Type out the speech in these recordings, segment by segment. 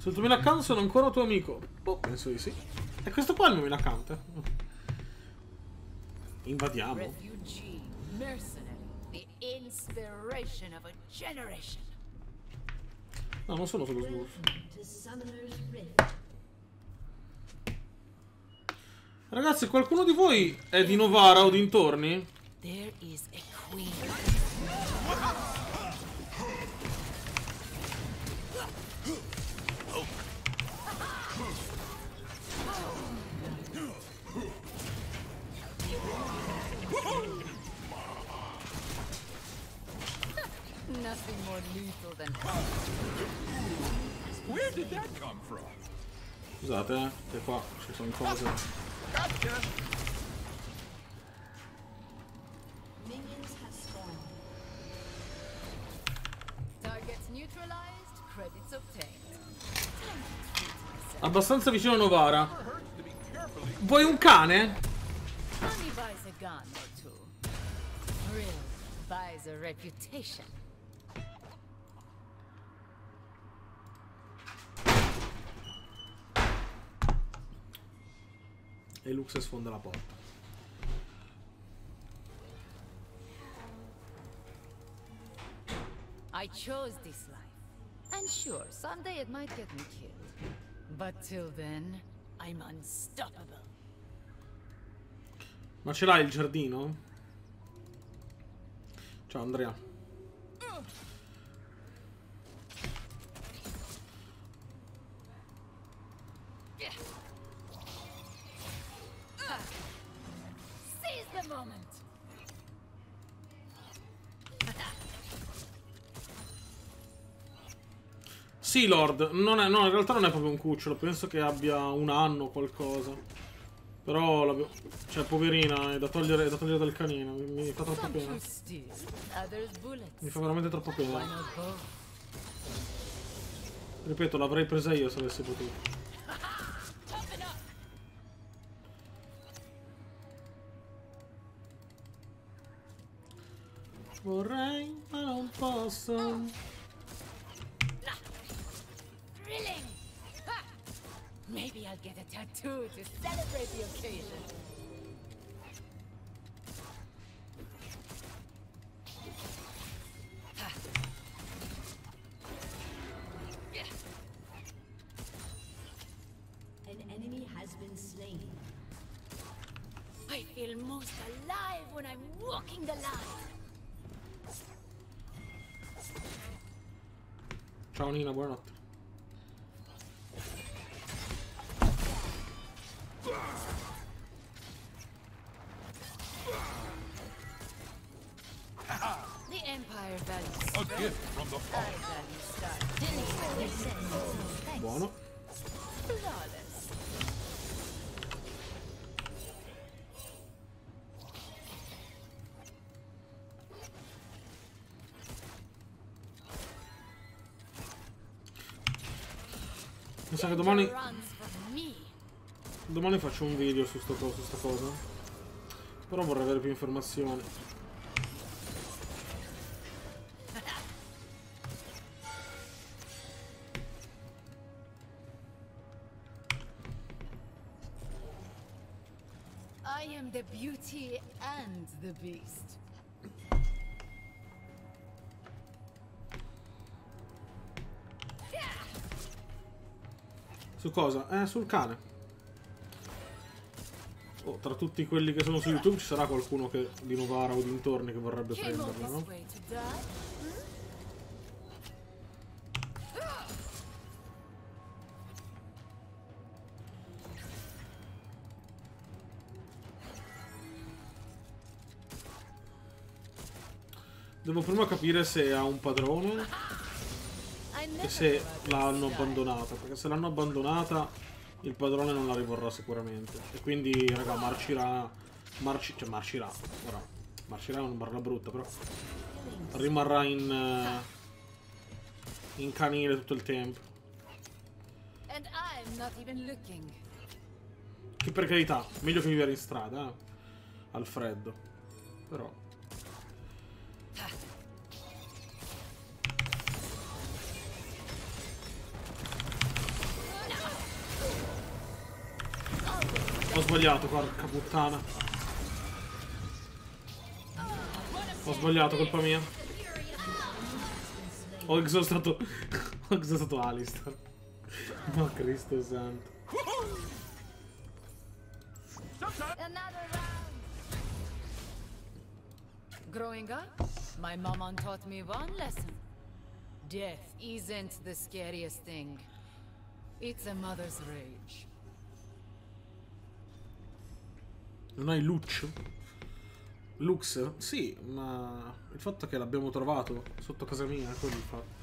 Sul tuo main account sono ancora tuo amico. Boh, penso di sì. E questo qua è il mio main account. Invadiamo. No, non sono solo smurf. Ragazzi, qualcuno di voi è di Novara o dintorni? Nothing more lethal than where did that come from? Scusate, che qua ci sono cose. Gotcha. Minions have spawned. Targets neutralized, credits obtained. Abbastanza vicino a Novara. Vuoi un cane? Honey buys a gun or two. Rell buys a reputation. E Lux sfonda la porta. I chose this life. And sure, someday it might get me killed. But till then, I'm unstoppable. Ma ce l'hai il giardino? Ciao Andrea. Sì, Lord, non è, no, in realtà non è proprio un cucciolo, penso che abbia un anno o qualcosa. Però, la, cioè, poverina, è da togliere dal canino, mi fa troppo pena. Mi fa veramente troppo pena. Ripeto, l'avrei presa io se avessi potuto. Vorrei, ma non posso. Maybe I'll get a tattoo to celebrate the occasion. An enemy has been slain. I feel most alive when I'm walking the line. Ciao Nina, buonanotte. Buono. Mi sa che domani faccio un video su sta cosa. Però vorrei avere più informazioni. The beauty and the beast. Su cosa? Sul cane. Oh, tra tutti quelli che sono su YouTube ci sarà qualcuno che di Novara o dintorni che vorrebbe prenderla, no? Devo prima capire se ha un padrone e se l'hanno abbandonata, perché se l'hanno abbandonata il padrone non la rivorrà sicuramente. E quindi, raga, marcirà è una barra brutta, però rimarrà in canile tutto il tempo. Che per carità, meglio che vivere in strada, al freddo, però... Ho sbagliato, porca puttana. Ho sbagliato, colpa mia. Ho exaustato Alistar. Ma oh, Cristo santo. Growing up, my mom taught me one lesson. Death isn't the scariest thing. It's a mother's rage. Non hai Lux? Lux? Sì, ma il fatto è che l'abbiamo trovato sotto casa mia, quello il fatto.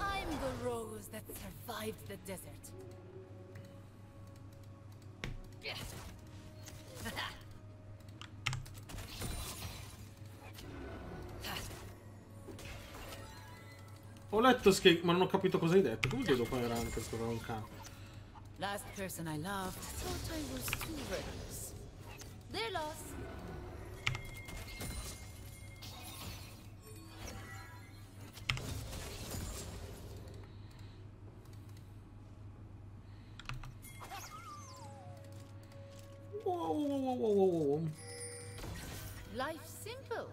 I'm the rose that survived the desert. Ho letto Skate, ma non ho capito cosa hai detto. Come vedo fare anche questo round? Last person I loved thought I was too reckless. They're lost. Whoa. Life's simple.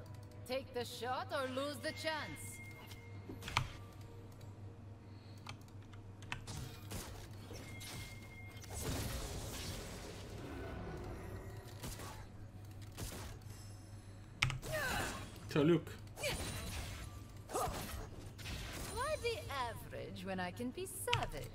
Take the shot or lose the chance. Ciao Luke. Why be average when I can be savage?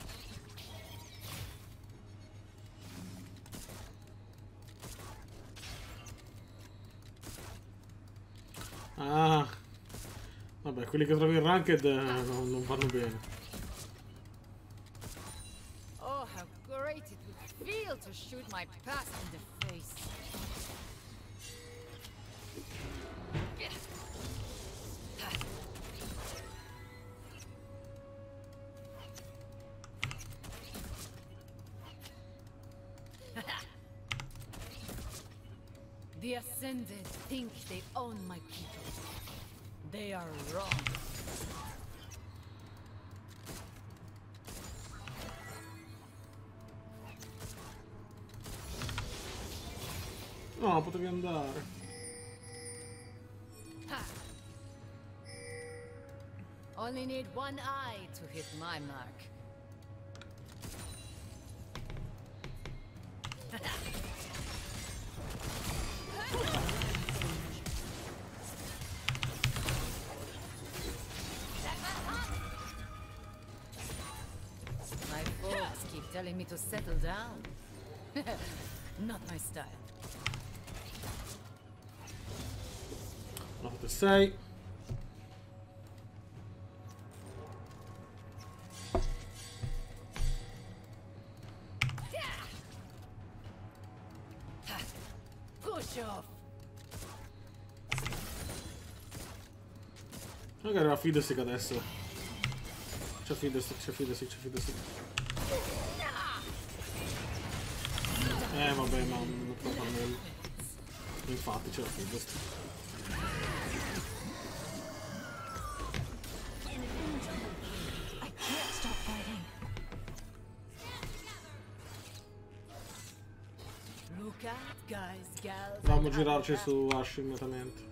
Ah, vabbè, quelli che trovi in ranked non vanno bene. Oh, how great it would feel to shoot my past in the face. The Ascended think they own my people. They are wrong. No, potevi andare. Ha. Only need one eye to hit my mark. Telling me to settle down. Not my style. Not to say. Push off. Magari la Fiddlesticks adesso. C'è Fiddlesticks. Vabbè, ma non fa nulla. Infatti ce l'ho Fiddlesticks. Dobbiamo girarci su Ash immediatamente.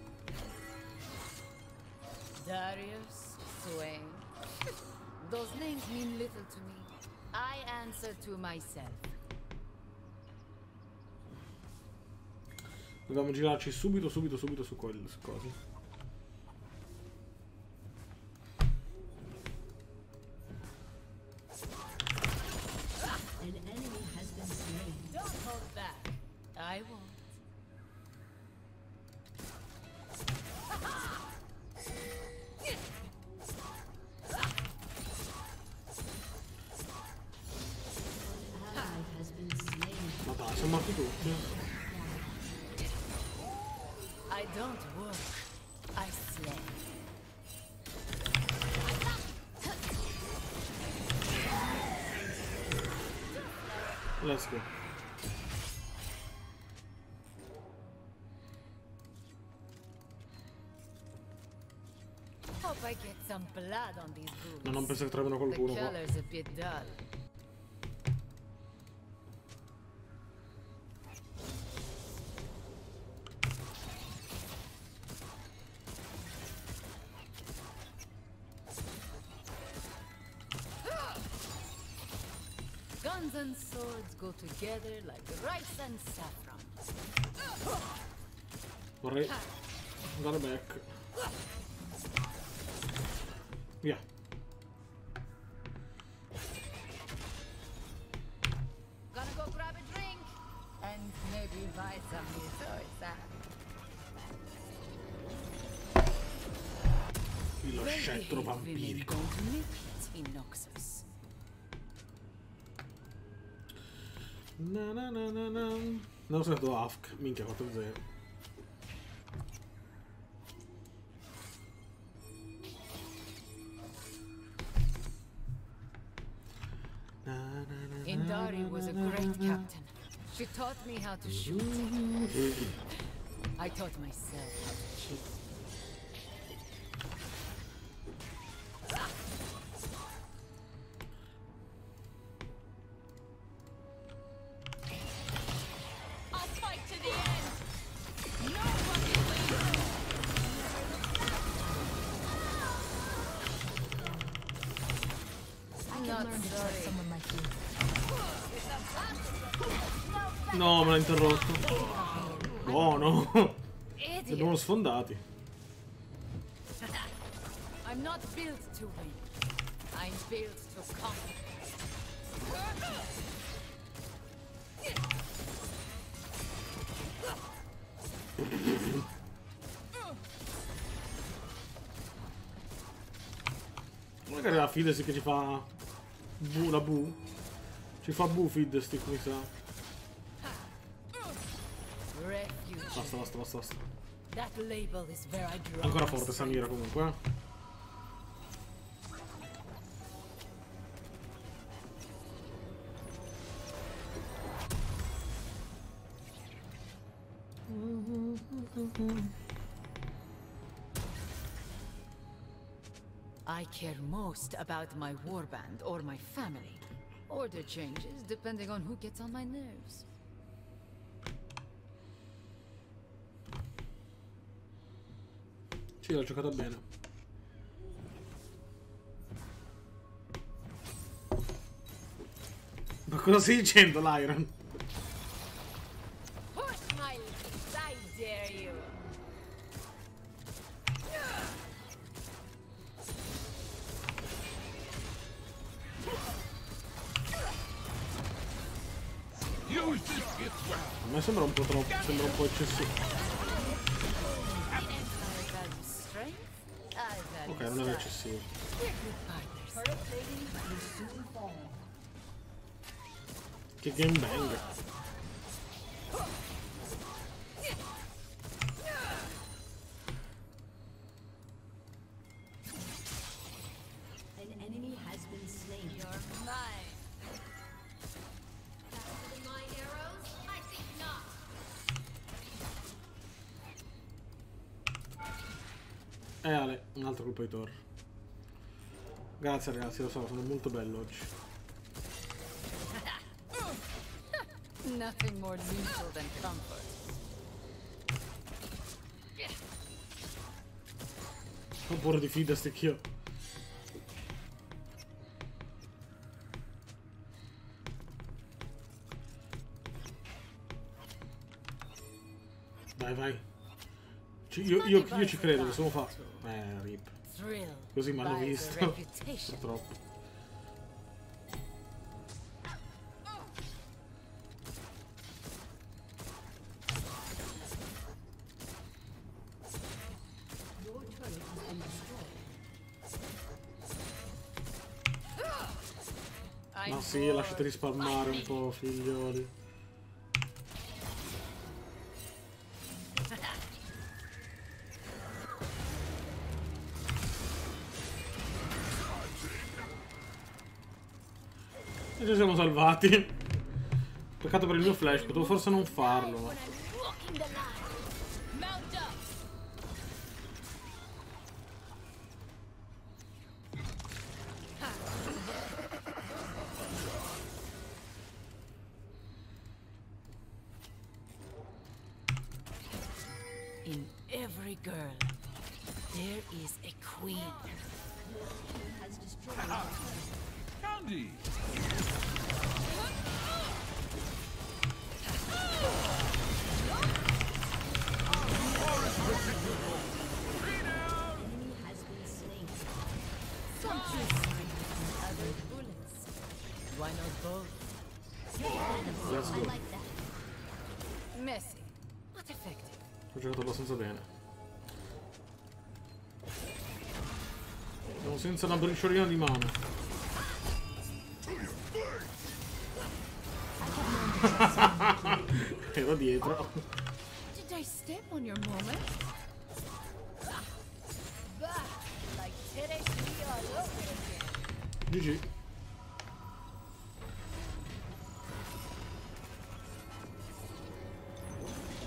Darius Swain. Those names mean little to me. I answer to myself. Dobbiamo girarci subito su quelle cose. An enemy has been slain. Don't hold back. I won't. Ma dai, siamo morti tutti. I don't work, I slay. Let's go. Hope I get some blood on these boots. Non penso che troveranno qualcuno qua. Guns and swords go together like rice and saffron. Vorrei andare back. Via. Gonna go grab a drink and maybe buy some soy. Lo scettro vampirico. Na na na na na. Non ho sentito AFK, minchia 4-0. Indari was a great captain. She taught me how to shoot. I taught myself how to shoot. No, me l'ha interrotto. Buono. Li abbiamo sfondati. I'm not built to win. I'm built to conquer. Guarda che la Fiddlesticks che ci fa bu, la bu. Ci fa bu Fiddlesticks, mi sa. Basta, basta, basta, basta. Ancora forte Samira comunque. I care most about my warband or my family. Order changes depending on who gets on my nerves. Sì, l'ho giocata bene. Ma cosa stai dicendo, Lyra? A me sembra un po' troppo, sembra un po' eccessivo. Ok, non è eccessivo. Che gangbang. An enemy has been slain. You're mine. Ale, un altro colpo di Thor. Grazie ragazzi, lo so, sono molto bello oggi. Nothing more neutral than comfort. Ho paura di Fiddlesticks io. Vai, vai. Io ci credo, possiamo farlo. Rip. Così mi hanno visto. Purtroppo. Ma sì, lasciate risparmiare un po', figlioli. E ci siamo salvati. Peccato per il mio flash, potevo forse non farlo. girl. There is a queen. Has destroyed Candy. Why not both? Let's go. Messy, but effective. O jogo tá bastante bem, né? Siamo senza una briciolina di mano. Era dietro. Did I step on your moment? GG.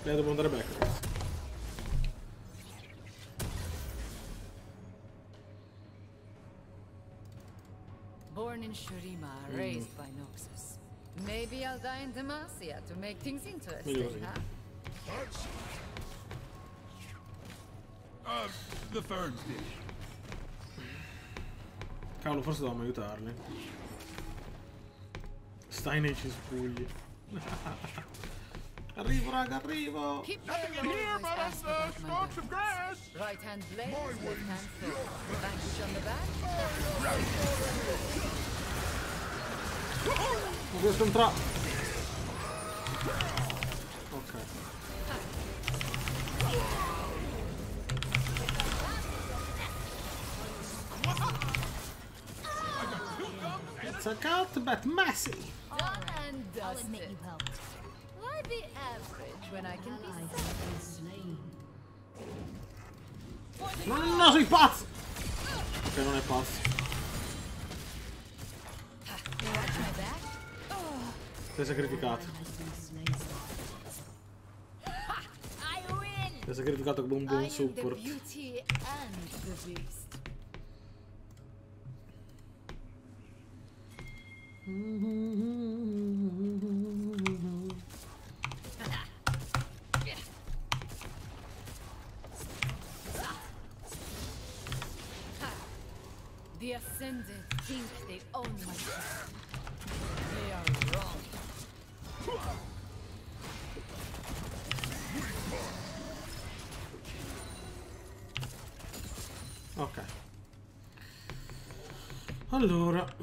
Devo andare back. Born in Shurima, raised by Noxus. Maybe I'll die in Demacia to make things interesting, huh? The fern's dish. Cavolo, forse dovevamo aiutarli. Stai nei cespugli. Arrivo, raga, arrivo! Right hand blade, left hand throw. Vanquish on the back. Non riesco a entrare. Ok. It's a cut, but messy. Done and dusted. Why be average when I can be slain? No, sei pazzo! Ok, non è pazzo. Sei sacrificato. Sei sacrificato come un buon support. The Ascended think they own my life. They are wrong. Ok. Allora,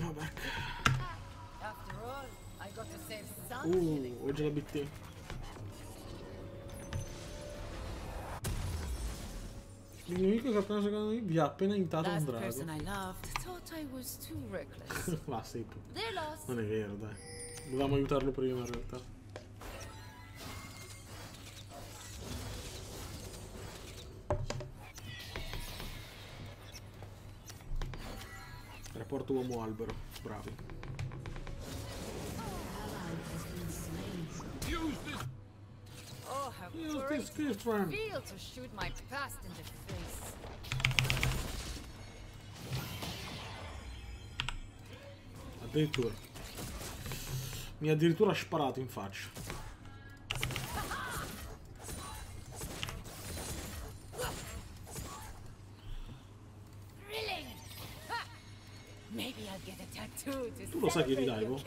vabbè. Oggi la BT. Il nemico che appena secondo me vi ha appena intato un drago. Ma sei tu. Non è vero, dai. Dovevamo aiutarlo prima in realtà. Rapporto uomo-albero. Bravi. Feel to shoot my past in the face. Addirittura. Mi ha addirittura sparato in faccia. Tu lo sai che li dai, boh?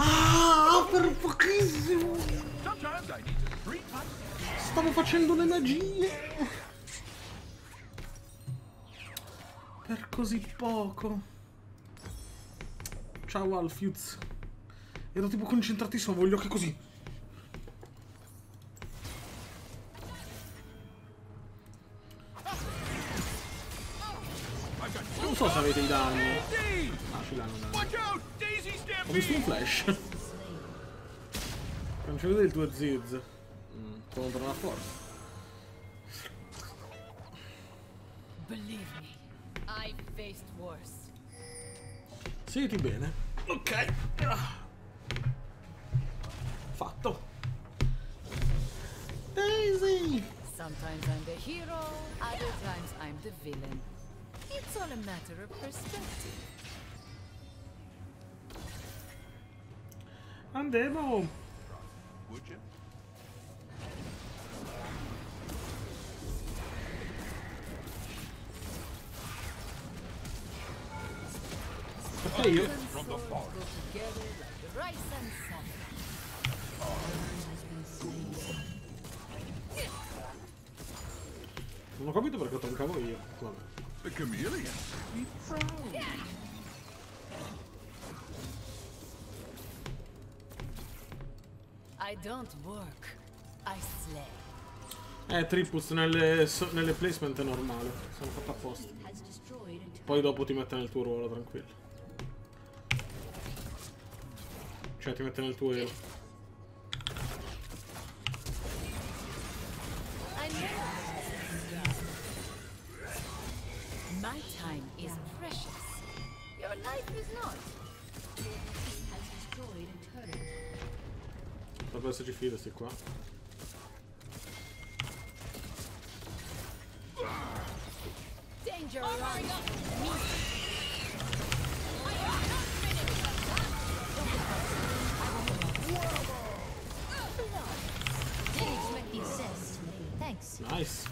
Ah, per pochissimo! Stavo facendo le magie! Per così poco. Ciao Alfiuz. Ero tipo concentratissimo, voglio che così. Non so se avete i danni. Ah, ci danno danni. Ho visto un flash. Non ci vede il tuo Ziz. Contro la forza. Believe me, I've faced worse. Senti bene. Ok. Fatto. Daisy. Sometimes I'm the hero, other times I'm the villain. It's all a matter of perspective. Andiamo. E io non ho capito perché toccavo io. Vabbè. I don't work, I slay. Tripus nelle placement è normale, sono fatta apposta. Poi dopo ti mette nel tuo ruolo, tranquillo. Cioè ti mette nel tuo ero. My time is precious. Your life is not. Dovrebbe esserci Fiddlesticks qua. Nice.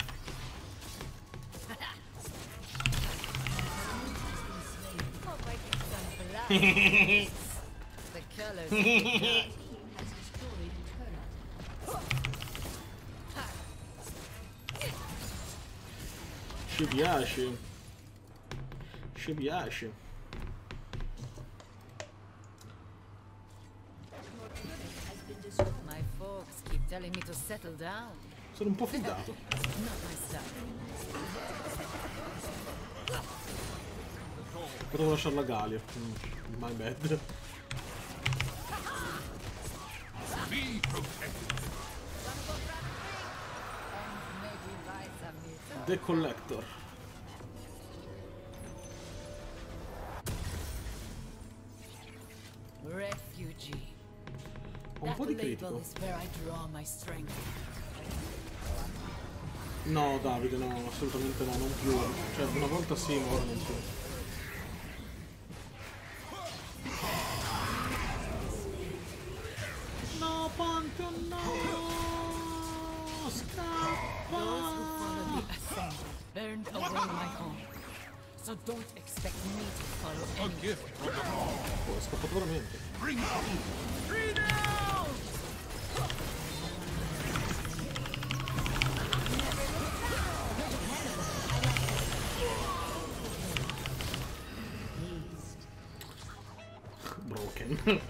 Ci piace. Ci piace. Sono un po' fidato. Potevo lasciarla Galia. My bad. The Collector. Refugee. Un po' di critico. No, Davide, no, assolutamente no, non più. Cioè, una volta sì, ma ora non più. No, Pantheon, no! Scappa! Burned away my home, so don't expect me to follow. A gift from the Lord. Ho scappato veramente. Bring out! Bring out! Broken.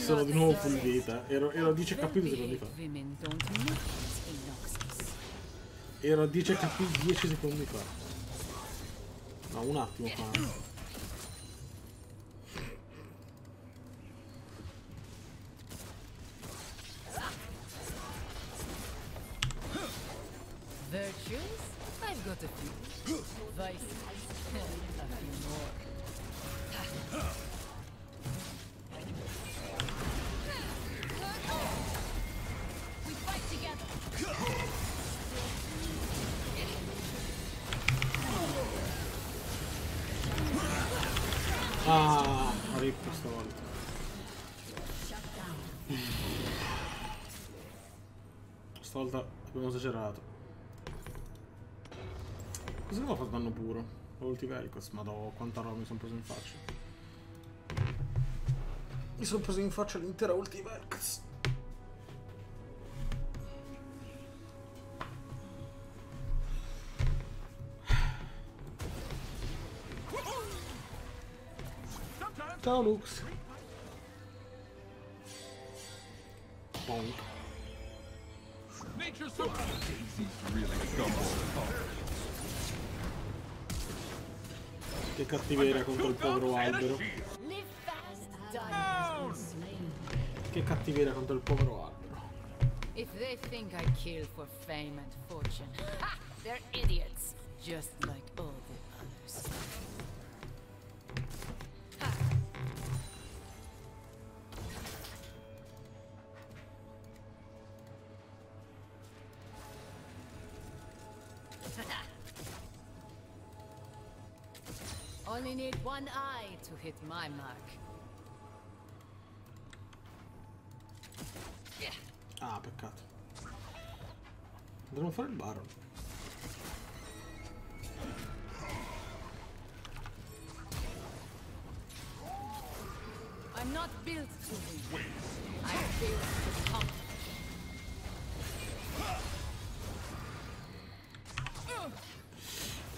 Sono di nuovo full vita. Ero 10 HP secondi fa. Era 10 HP 10 secondi fa. No, un attimo fa. Virtues? I've got a few. Vices? A few more. We fight together. Ah, rip questa volta. Stavolta abbiamo esagerato. Cosa avevo fatto danno puro? L'ultivericus, ma do quanta roba mi sono preso in faccia. Mi sono preso in faccia l'intera Ultivericus. Ciao Lux. Bonk. Che cattiveria contro il povero albero. Che cattiveria contro il povero albero. If they think I kill for fame and fortune, they're idiots, just like all the others. Only need one eye to hit my mark. Yeah. Ah, peccato. Dovremmo fare il Baron. I'm not built to win. I'm built to conquer.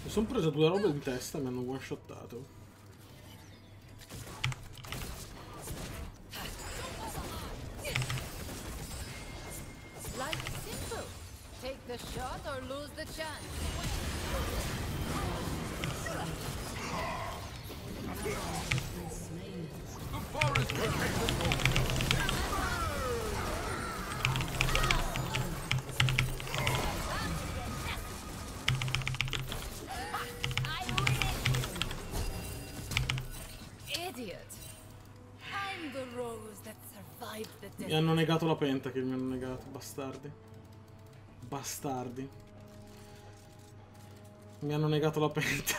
Mi sono preso due robe di testa e mi hanno one-shottato. Mi hanno negato la penta, che mi hanno negato, bastardi. Bastardi. Mi hanno negato la penta.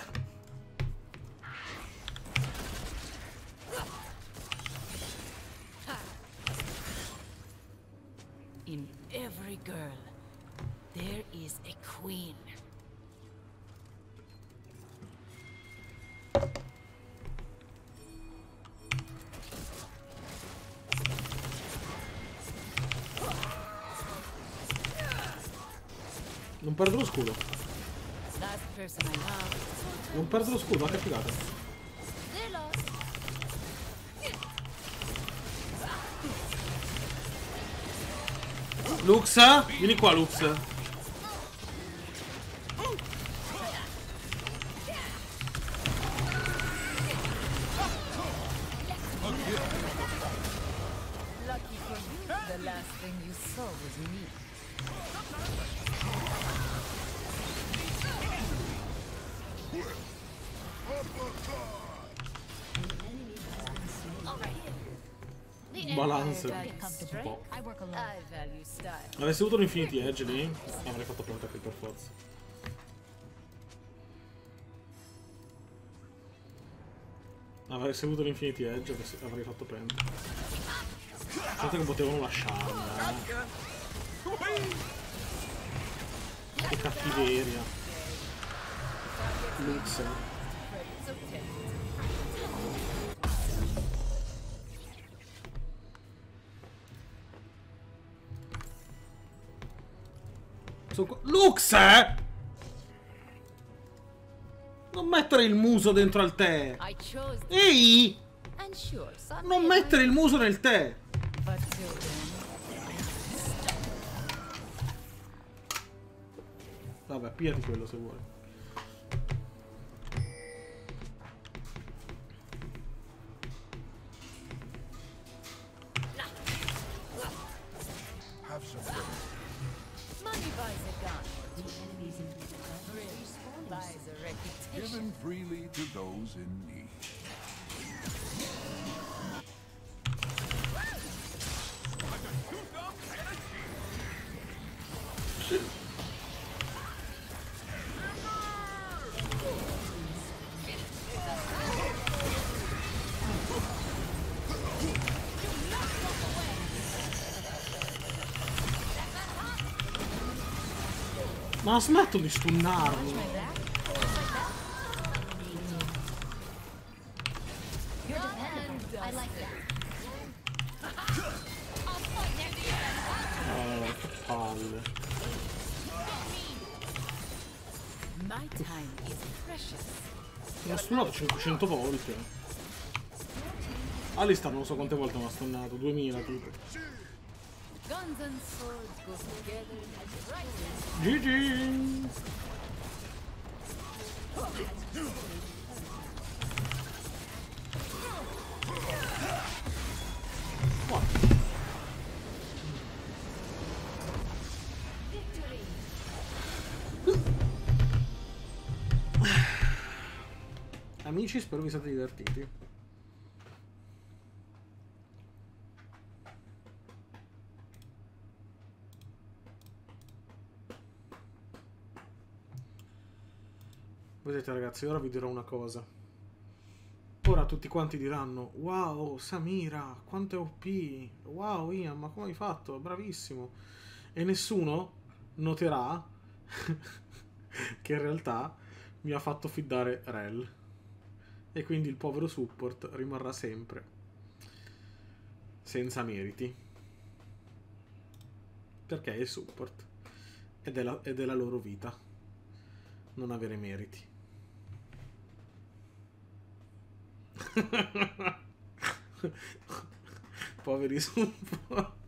In every girl there is a queen. Non perdo lo scudo. Non perdo lo scudo, ha capitato. Lux, vieni qua, Lux. Balance. Avessi avuto un Infinity Edge lì, avrei fatto pronta qui per forza. Avessi avuto l'Infinity Edge, avrei fatto pronta. Tanto che potevano lasciarla. Che cattiveria. Lux. Lux! Non mettere il muso dentro al tè! Ehi! Non mettere il muso nel tè! Vabbè, pigliati quello se vuoi. Given freely to those in need. Ma smetto di stunnarmi. Mi ha stunnato 500 volte. Alistar non so quante volte mi ha stunnato, 2000 tipo. GG. Amici, spero vi siate divertiti. Vedete ragazzi, ora vi dirò una cosa. ora tutti quanti diranno wow Samira quanto è OP, wow Ian ma come hai fatto, bravissimo, e nessuno noterà che in realtà mi ha fatto fiddare Rell e quindi il povero support rimarrà sempre senza meriti perché è support ed è la loro vita non avere meriti. Poveri support.